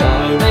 go.